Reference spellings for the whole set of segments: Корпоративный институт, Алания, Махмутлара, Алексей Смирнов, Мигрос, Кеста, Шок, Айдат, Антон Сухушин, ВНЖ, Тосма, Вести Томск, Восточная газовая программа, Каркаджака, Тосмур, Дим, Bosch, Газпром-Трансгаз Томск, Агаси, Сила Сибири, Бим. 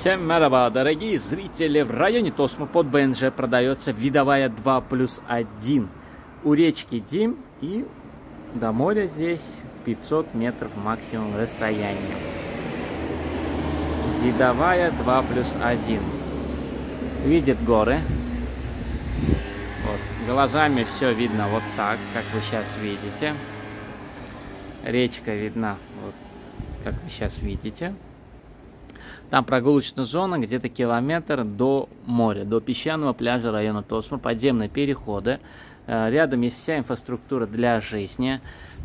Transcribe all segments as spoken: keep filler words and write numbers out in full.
Всем мераба, дорогие зрители! В районе Тосма под ВНЖ продается видовая два плюс один у речки Дим, и до моря здесь пятьсот метров максимум расстояния. Видовая два плюс один. Видит горы. Вот. Глазами все видно вот так, как вы сейчас видите. Речка видна, вот, как вы сейчас видите. Там прогулочная зона, где-то километр до моря, до песчаного пляжа района Тосма, подземные переходы. Рядом есть вся инфраструктура для жизни.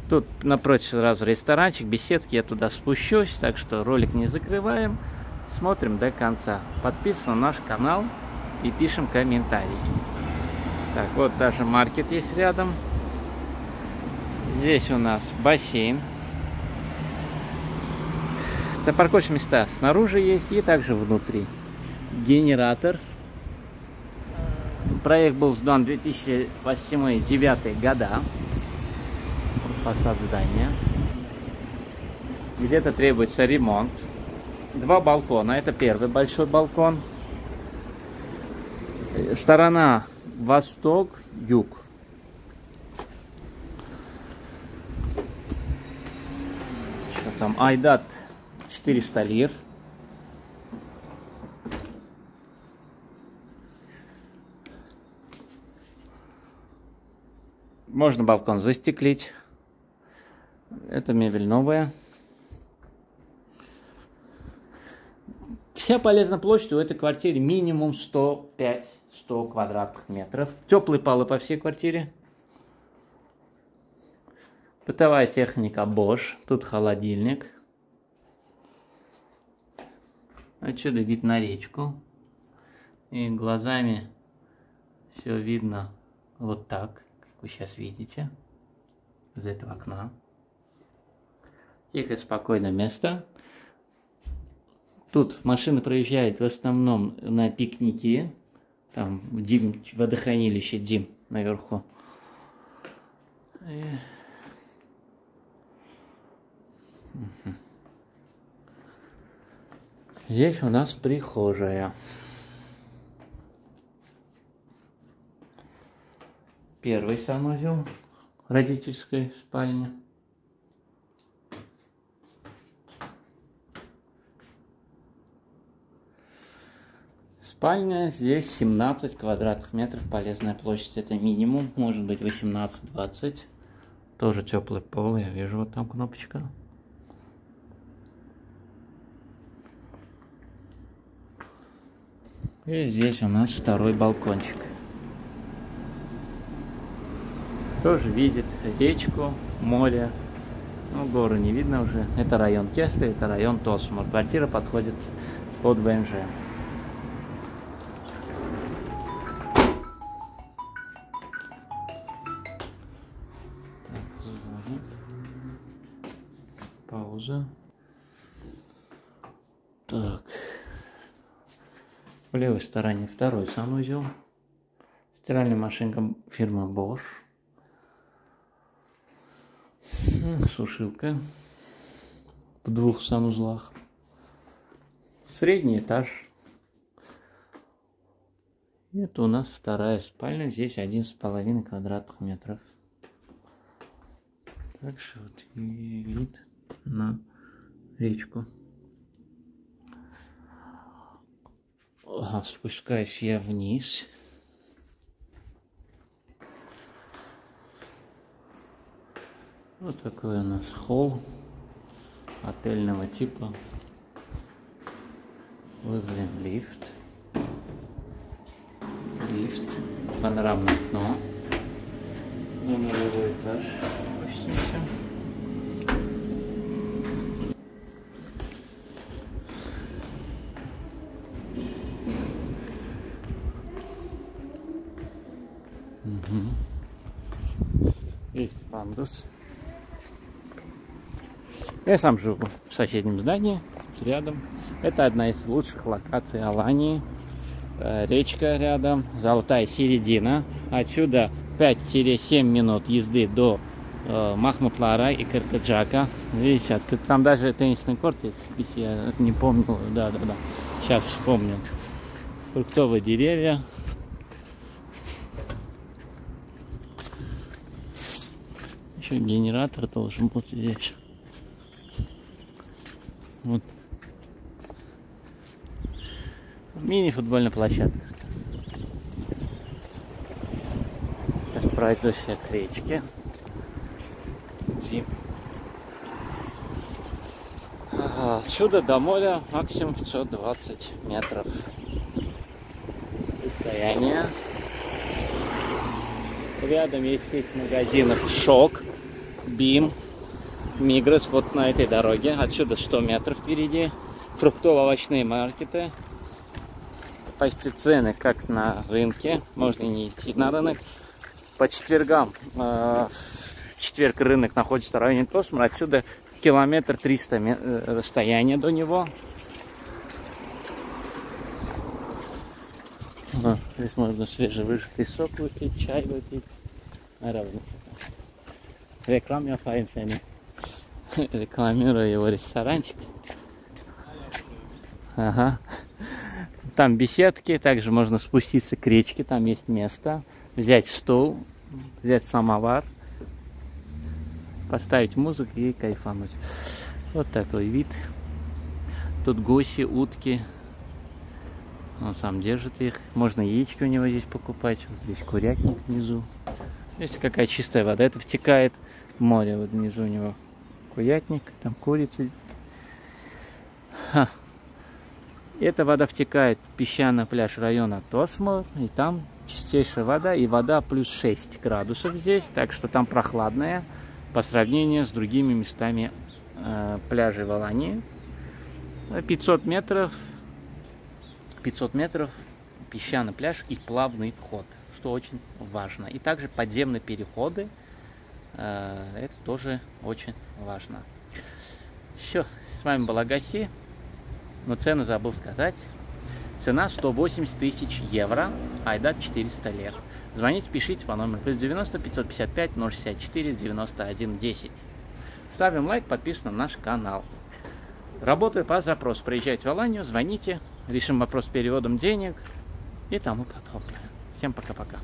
Тут напротив сразу ресторанчик, беседки, я туда спущусь, так что ролик не закрываем. Смотрим до конца. Подписываем на наш канал и пишем комментарии. Так, вот даже маркет есть рядом. Здесь у нас бассейн. Парковочные места снаружи есть и также внутри. Генератор. Проект был сдан в две тысячи восьмом — две тысячи девятом года. Фасад здания. Где-то требуется ремонт. Два балкона. Это первый большой балкон. Сторона восток-юг. Что там? Айдат. четыреста лир. Можно балкон застеклить. Это мебель новая. Вся полезная площадь у этой квартиры минимум сто пять — сто квадратных метров. Теплые полы по всей квартире. Бытовая техника Bosch. Тут холодильник. Отсюда вид на речку, и глазами все видно вот так, как вы сейчас видите, из этого окна. Тихое, спокойное место. Тут машины проезжают в основном на пикники, там Дим, водохранилище Дим наверху. И... Угу. Здесь у нас прихожая. Первый санузел, родительской спальни. Спальня здесь семнадцать квадратных метров, полезная площадь это минимум, может быть восемнадцать — двадцать. Тоже теплый пол, я вижу вот там кнопочка. И здесь у нас второй балкончик. Тоже видит речку, море. Ну, горы не видно уже. Это район Кеста, это район Тосмур. Квартира подходит под ВНЖ. Так, пауза. Так. В левой стороне второй санузел. Стиральная машинка фирмы Bosch. Сушилка в двух санузлах. Средний этаж. Это у нас вторая спальня. Здесь одиннадцать с половиной квадратных метров. Так что вот и вид на речку. Спускаюсь я вниз. Вот такой у нас холл отельного типа. Вызовем лифт. Лифт. Панорамное окно. На нулевой этаж. Есть пандус. Я сам живу в соседнем здании, рядом. Это одна из лучших локаций Алании. Речка рядом, золотая середина. Отсюда пять — семь минут езды до Махмутлара и Каркаджака. Видите, открыт. Там даже теннисный корт есть, я не помню. Да, да, да. Сейчас вспомним. Фруктовые деревья. Еще генератор должен быть здесь. Вот. Мини-футбольная площадка. Сейчас пройдусь я к речке. Дим. Отсюда до моря максимум пятьсот двадцать метров. Расстояние. Рядом есть сеть магазинов Шок, Бим, Мигрос. Вот на этой дороге. Отсюда сто метров впереди. Фруктово-овощные маркеты. Почти цены, как на рынке. Можно не идти на рынок. По четвергам. В четверг рынок находится в районе Тосмур. Отсюда километр триста расстояние до него. А, здесь можно свежевыжатый сок выпить, чай выпить. Рекламирую его ресторанчик. Ага. Там беседки, также можно спуститься к речке, там есть место. Взять стол, взять самовар, поставить музыку и кайфануть. Вот такой вид. Тут гуси, утки. Он сам держит их. Можно яички у него здесь покупать. Вот здесь курятник внизу. Здесь какая чистая вода. Это втекает в море. Вот внизу у него курятник. Там курицы. Ха. Эта вода втекает в песчаный пляж района Тосмур. И там чистейшая вода. И вода плюс шесть градусов здесь. Так что там прохладная. По сравнению с другими местами э, пляжей в Алании. пятьсот метров песчаный пляж и плавный вход, что очень важно. И также подземные переходы, э, это тоже очень важно. Все, с вами был Агаси, но цену забыл сказать. Цена сто восемьдесят тысяч евро, айдат четыреста лир. Звоните, пишите по номеру плюс девяносто пятьсот пятьдесят пять ноль шестьдесят четыре девяносто один десять. Ставим лайк, подписываемся на наш канал. Работаю по запросу. Приезжайте в Аланию, звоните, решим вопрос с переводом денег и тому подобное. Всем пока-пока.